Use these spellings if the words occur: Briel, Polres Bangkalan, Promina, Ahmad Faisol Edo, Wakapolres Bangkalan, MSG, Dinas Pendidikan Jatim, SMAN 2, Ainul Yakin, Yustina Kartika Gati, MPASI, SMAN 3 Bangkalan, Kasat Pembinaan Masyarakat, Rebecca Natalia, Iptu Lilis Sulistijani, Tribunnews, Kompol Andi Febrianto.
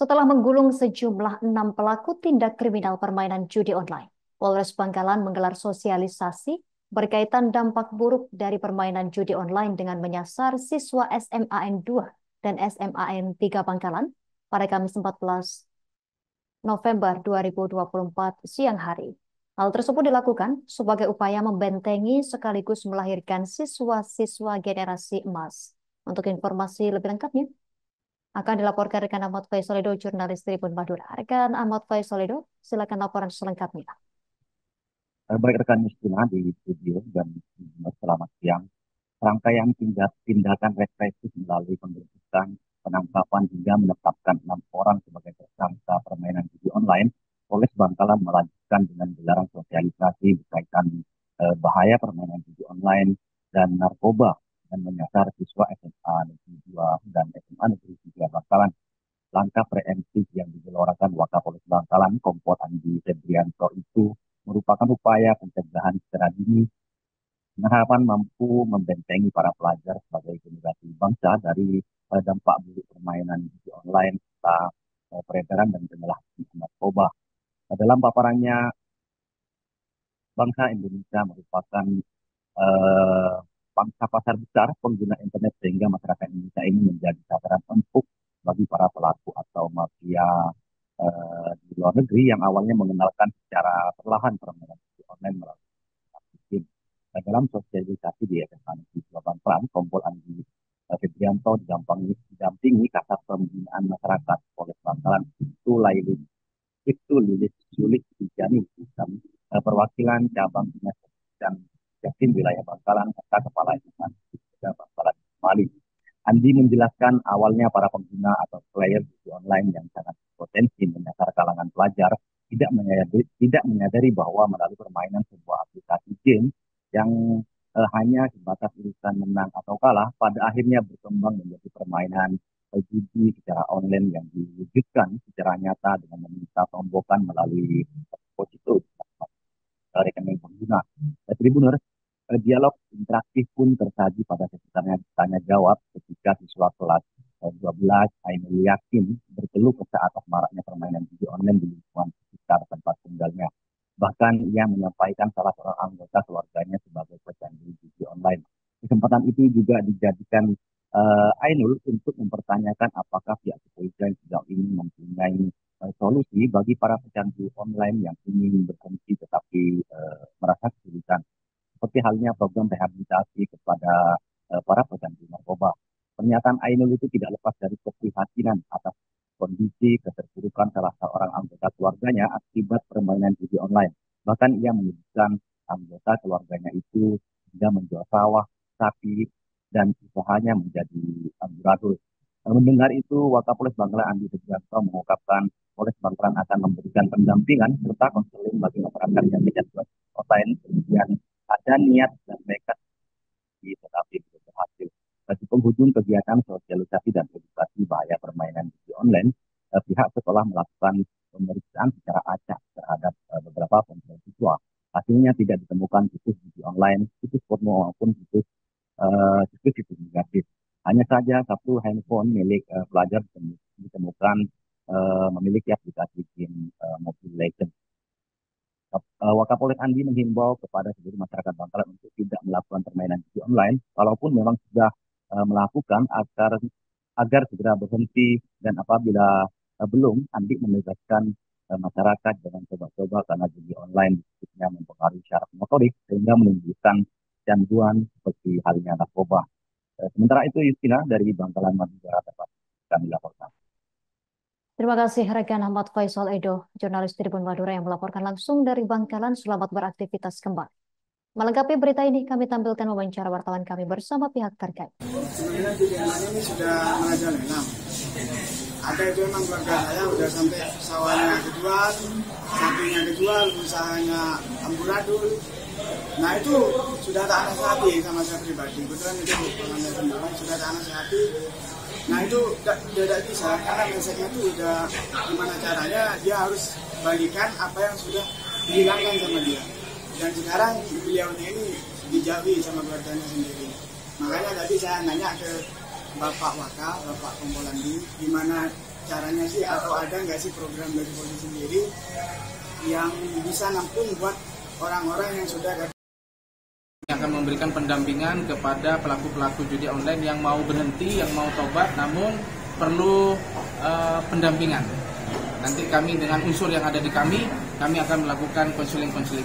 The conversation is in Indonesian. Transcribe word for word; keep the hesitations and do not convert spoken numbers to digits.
setelah menggulung sejumlah enam pelaku tindak kriminal permainan judi online. Polres Bangkalan menggelar sosialisasi berkaitan dampak buruk dari permainan judi online dengan menyasar siswa S M A N dua dan S M A N tiga Bangkalan pada Kamis empat belas November dua ribu dua puluh empat siang hari. Hal tersebut dilakukan sebagai upaya membentengi sekaligus melahirkan siswa-siswa generasi emas. Untuk informasi lebih lengkapnya, akan dilaporkan rekan Ahmad Faisol Edo, jurnalis Tribun Madura. Rekan Ahmad Faisol Edo, silakan laporan selengkapnya. Baik rekan Mustina di studio dan selamat siang. Rangkaian tindak tindakan represif melalui penggerbekan, penangkapan hingga menetapkan enam orang sebagai tersangka permainan judi online, Polres Bangkalan melanjutkan dengan gelaran sosialisasi berkaitan eh, bahaya permainan judi online dan narkoba dan menyasar siswa S M A Negeri dua dan S M A Negeri tiga Bangkalan. Langkah preemptif yang digelorakan Wakapolres Bangkalan, Kompol Andi Febrianto itu merupakan upaya pencegahan secara dini dengan harapan mampu membentengi para pelajar sebagai generasi bangsa dari dampak buruk permainan judi online serta peredaran dan penyalahgunaan narkoba. Dalam paparannya, bangsa Indonesia merupakan eh, bangsa pasar besar pengguna internet sehingga masyarakat Indonesia ini menjadi sasaran empuk bagi para pelaku atau mafia eh, di luar negeri yang awalnya mengenalkan secara perlahan permainan judi online melalui aplikasi. Dalam sosialisasi di S M A Negeri dua Bangkalan, Kompol Andi Febrianto didampingi Kasat Pembinaan Masyarakat Polres Bangkalan Iptu Lilis Sulistijani, perwakilan cabang Dinas Pendidikan Jatim wilayah Bangkalan serta Kepala S M A Negeri tiga Bangkalan Mali. Andi menjelaskan awalnya para pengguna atau player judi online yang sangat potensi menyasar kalangan pelajar tidak menyadari, tidak menyadari bahwa melalui permainan sebuah aplikasi game yang eh, hanya sebatas urusan menang atau kalah, pada akhirnya berkembang menjadi permainan eh, judi secara online yang diwujudkan secara nyata dengan meminta tombokan melalui deposito eh, rekening pengguna. Eh, Tribunnews, eh, dialog interaktif pun tersaji pada sesi tanya jawab ketika siswa kelas eh, dua belas Ainul Yakin berkeluh kesah atas maraknya permainan judi online di lingkungan sekitar tempat tinggalnya. Bahkan ia menyampaikan salah seorang anggota keluarganya sebagai pecandu judi online. Kesempatan itu juga dijadikan uh, Ainul untuk mempertanyakan apakah pihak kepolisian sejauh ini mempunyai uh, solusi bagi para pecandu online yang ingin berkongsi tetapi uh, merasa kesulitan. Seperti halnya program rehabilitasi kepada uh, para pecandu narkoba. Pernyataan Ainul itu tidak lepas dari keprihatinan atas kondisi keterpurukan salah seorang anggota keluarganya akibat permainan judi online. Bahkan ia menyebutkan anggota keluarganya itu juga menjual sawah, sapi, dan usahanya menjadi amburadul. Mendengar itu, Wakapolres Bangkalan Andi Febrianto mengungkapkan Polres Bangkalan akan memberikan pendampingan serta konseling bagi masyarakat yang menjadi online kemudian ada niat dan mereka tetapi belum berhasil. Di penghujung kegiatan sosialisasi dan edukasi bahaya permainan judi online, eh, pihak sekolah melakukan pemeriksaan secara acak terhadap eh, beberapa peserta siswa. Hasilnya tidak ditemukan situs judi online, situs porno maupun situs eh, situs negatif. Hanya saja satu handphone milik eh, pelajar ditemukan eh, memiliki aplikasi game eh, Mobile Legends. Wakapolres Andi menghimbau kepada seluruh masyarakat Bangkalan untuk tidak melakukan permainan judi online, walaupun memang sudah melakukan agar agar segera berhenti dan apabila uh, belum, Andi menegaskan uh, masyarakat jangan coba-coba karena judi online khususnya mempengaruhi syaraf motorik sehingga menimbulkan canduan seperti halnya narkoba. Uh, sementara itu Yustina dari Bangkalan Madura dapat kami laporkan. Terima kasih rekan Ahmad Faisol Edo, jurnalis Tribun Madura yang melaporkan langsung dari Bangkalan. Selamat beraktivitas kembali. Melengkapi berita ini, kami tampilkan wawancara wartawan kami bersama pihak terkait. Permainan judi online ini sudah merajalela. Ada itu memang keluarga saya sudah sampai sawahnya kejual, sapinya kejual, usahanya amburadul. Nah itu sudah tak nasihati sama saya pribadi. Kebetulan itu pengamat penjualan sudah tak nasihati. Nah itu tidak bisa karena mindsetnya itu sudah gimana caranya dia harus bagikan apa yang sudah dihilangkan sama dia. Dan sekarang beliaunya ini dijauhi sama keluarganya sendiri. Makanya tadi saya nanya ke Bapak Waka, Bapak Kompol Andi, gimana caranya sih, atau ada nggak sih program dari polisi sendiri yang bisa nampung buat orang-orang yang sudah ada. Akan memberikan pendampingan kepada pelaku-pelaku judi online yang mau berhenti, yang mau tobat, namun perlu uh, pendampingan. Nanti kami dengan unsur yang ada di kami, kami akan melakukan konseling-konseling.